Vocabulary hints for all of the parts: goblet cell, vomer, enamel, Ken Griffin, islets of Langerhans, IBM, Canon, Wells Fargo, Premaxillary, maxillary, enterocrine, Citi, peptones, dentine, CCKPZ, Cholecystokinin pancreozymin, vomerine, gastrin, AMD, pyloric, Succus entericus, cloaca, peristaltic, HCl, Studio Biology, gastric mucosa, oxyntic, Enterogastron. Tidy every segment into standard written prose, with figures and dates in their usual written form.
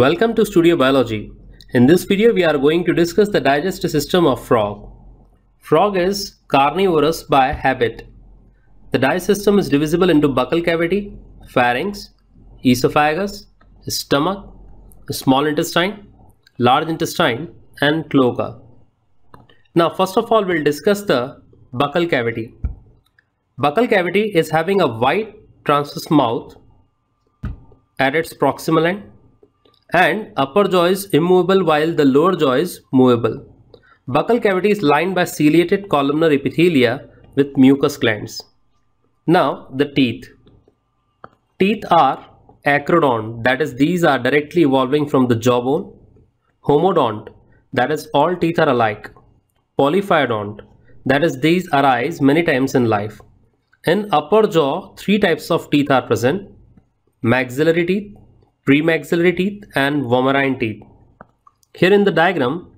Welcome to Studio Biology. In this video we are going to discuss the digestive system of frog. Frog is carnivorous by habit. The digestive system is divisible into buccal cavity, pharynx, esophagus, stomach, small intestine, large intestine and cloaca. Now first of all we'll discuss the buccal cavity. Buccal cavity is having a wide transverse mouth at its proximal end. And upper jaw is immovable while the lower jaw is movable. Buccal cavity is lined by ciliated columnar epithelia with mucous glands. Now the teeth. Teeth are acrodont, that is these are directly evolving from the jawbone. Homodont, that is all teeth are alike. Polyphyodont, that is these arise many times in life. In upper jaw, three types of teeth are present. Maxillary teeth, Premaxillary teeth and vomerine teeth. Here in the diagram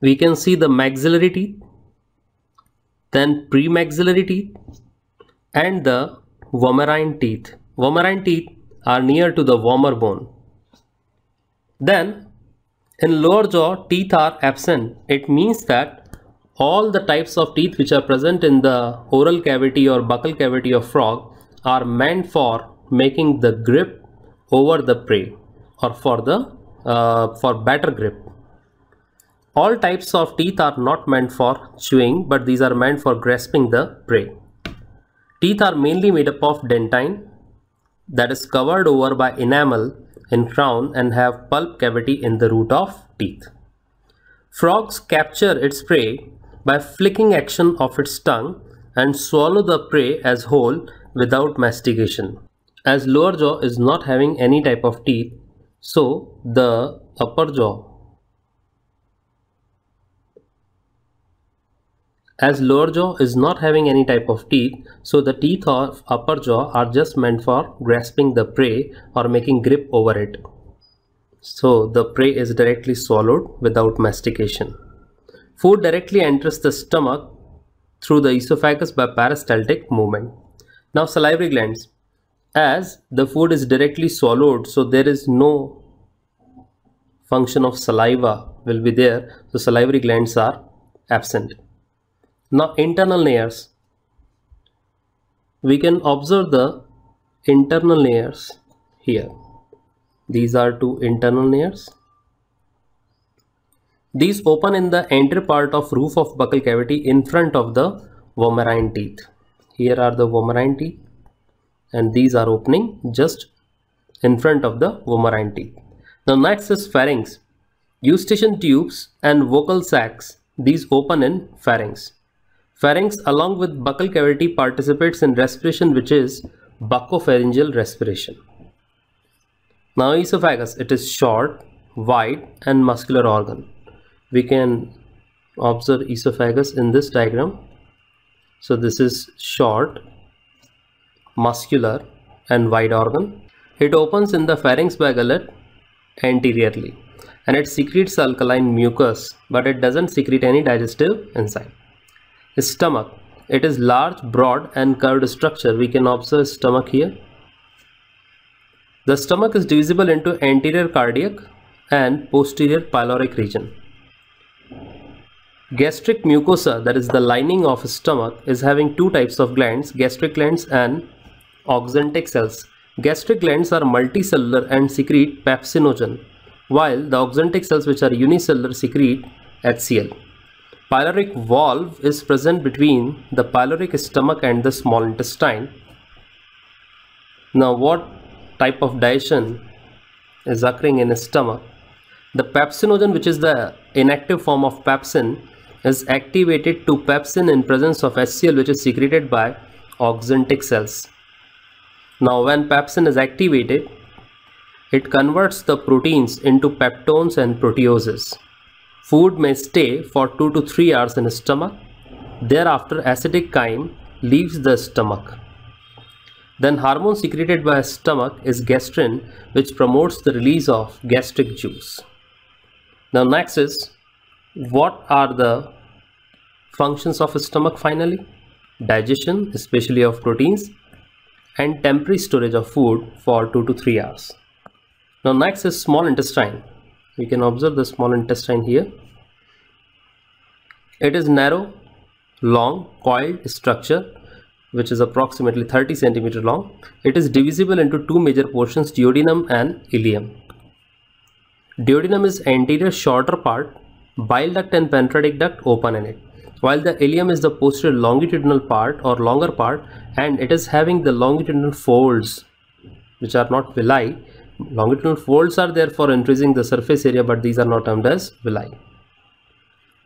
we can see the maxillary teeth, then premaxillary teeth and the vomerine teeth. Vomerine teeth are near to the vomer bone. Then in lower jaw teeth are absent. It means that all the types of teeth which are present in the oral cavity or buccal cavity of frog are meant for making the grip over the prey or for the better grip. All types of teeth are not meant for chewing, but these are meant for grasping the prey. Teeth are mainly made up of dentine, that is covered over by enamel in crown and have pulp cavity in the root of teeth. Frogs capture its prey by flicking action of its tongue and swallow the prey as whole without mastication. As lower jaw is not having any type of teeth, so the upper jaw, the teeth of upper jaw are just meant for grasping the prey or making grip over it. So the prey is directly swallowed without mastication. Food directly enters the stomach through the esophagus by peristaltic movement. Now salivary glands. As the food is directly swallowed, so there is no function of saliva will be there, so salivary glands are absent. Now internal layers. We can observe the internal layers here. These are two internal layers. These open in the anterior part of roof of buccal cavity in front of the vomerine teeth. Here are the vomerine teeth. And these are opening just in front of the vomerine teeth. Now next is pharynx. Eustachian tubes and vocal sacs, these open in pharynx. Pharynx along with buccal cavity participates in respiration, which is buccopharyngeal respiration. Now esophagus, it is short, wide and muscular organ. We can observe esophagus in this diagram. So this is short, muscular and wide organ. It opens in the pharynx by gullet anteriorly and it secretes alkaline mucus, but it doesn't secrete any digestive enzyme. The stomach, it is large, broad and curved structure. We can observe stomach here. The stomach is divisible into anterior cardiac and posterior pyloric region. Gastric mucosa, that is the lining of stomach, is having two types of glands, gastric glands and oxyntic cells. Gastric glands are multicellular and secrete pepsinogen, while the oxyntic cells, which are unicellular, secrete HCl. Pyloric valve is present between the pyloric stomach and the small intestine. Now what type of digestion is occurring in the stomach? The pepsinogen, which is the inactive form of pepsin, is activated to pepsin in presence of HCl, which is secreted by oxyntic cells. Now when pepsin is activated, it converts the proteins into peptones and proteoses. Food may stay for 2 to 3 hours in the stomach. Thereafter acidic chyme leaves the stomach. Then hormone secreted by stomach is gastrin, which promotes the release of gastric juice. Now next is what are the functions of stomach finally? Digestion, especially of proteins, and temporary storage of food for 2 to 3 hours. Now next is small intestine. We can observe the small intestine here. It is narrow, long, coiled structure which is approximately 30 centimeter long. It is divisible into two major portions, duodenum and ileum. Duodenum is anterior shorter part, bile duct and pancreatic duct open in it, while the ileum is the posterior longitudinal part or longer part, and it is having the longitudinal folds which are not villi. Longitudinal folds are there for increasing the surface area, but these are not termed as villi.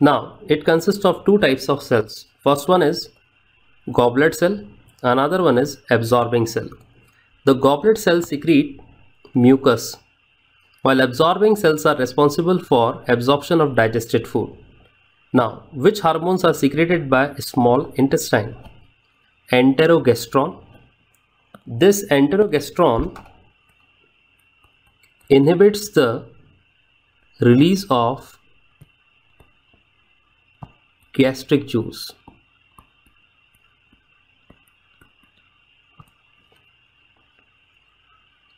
Now it consists of two types of cells. First one is goblet cell, another one is absorbing cell. The goblet cells secrete mucus, while absorbing cells are responsible for absorption of digested food. Now, which hormones are secreted by small intestine? Enterogastron. This enterogastron inhibits the release of gastric juice.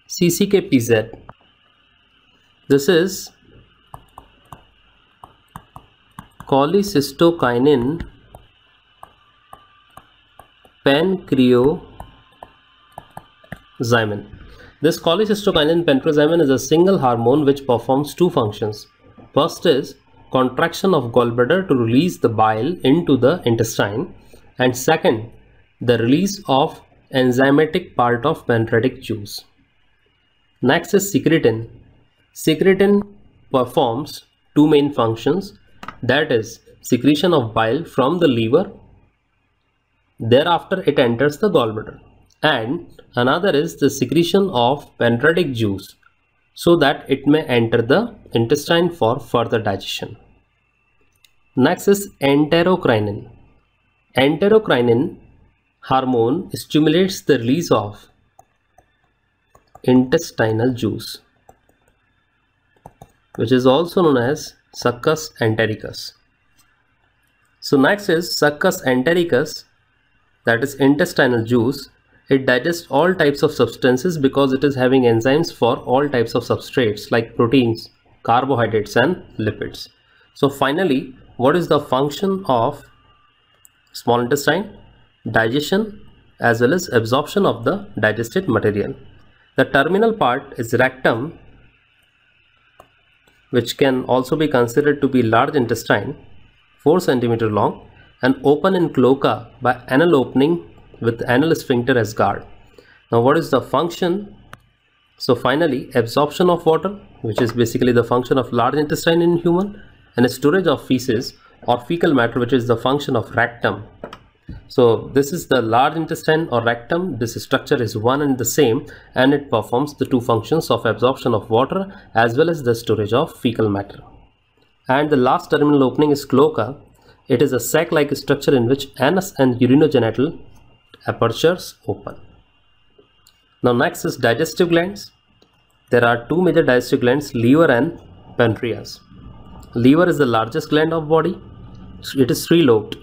CCKPZ. This is cholecystokinin pancreozymin. This cholecystokinin pancreozymin is a single hormone which performs two functions. First is contraction of gallbladder to release the bile into the intestine, and second, the release of enzymatic part of pancreatic juice. Next is secretin. Secretin performs two main functions, that is secretion of bile from the liver, thereafter it enters the gallbladder, and another is the secretion of pancreatic juice so that it may enter the intestine for further digestion. Next is enterocrine. Enterocrine hormone stimulates the release of intestinal juice, which is also known as Succus entericus. So next is Succus entericus, that is intestinal juice. It digests all types of substances because it is having enzymes for all types of substrates like proteins, carbohydrates and lipids. So finally, what is the function of small intestine? Digestion as well as absorption of the digested material. The terminal part is rectum, which can also be considered to be large intestine, 4 cm long, and open in cloaca by anal opening with anal sphincter as guard. Now what is the function? So finally, absorption of water, which is basically the function of large intestine in human, and storage of feces or fecal matter, which is the function of rectum. So this is the large intestine or rectum. This structure is one and the same, and it performs the two functions of absorption of water as well as the storage of fecal matter. And the last terminal opening is cloaca. It is a sac-like structure in which anus and urinogenital apertures open. Now next is digestive glands. There are two major digestive glands, liver and pancreas. Liver is the largest gland of body. It is three-lobed,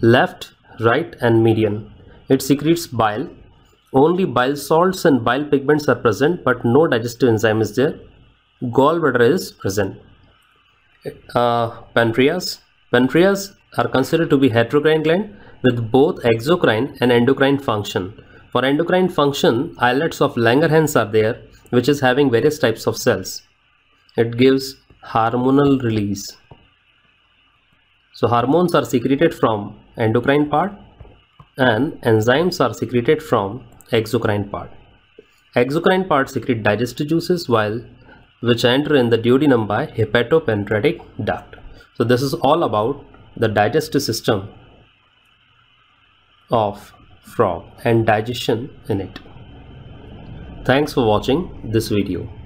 left, right and median. It secretes bile. Only bile salts and bile pigments are present, but no digestive enzyme is there. Gallbladder is present. Pancreas. Pancreas are considered to be heterocrine gland with both exocrine and endocrine function. For endocrine function, islets of Langerhans are there, which is having various types of cells. It gives hormonal release. So hormones are secreted from endocrine part and enzymes are secreted from exocrine part. Exocrine part secrete digestive juices which enter in the duodenum by hepatopancreatic duct. So this is all about the digestive system of frog and digestion in it. Thanks for watching this video.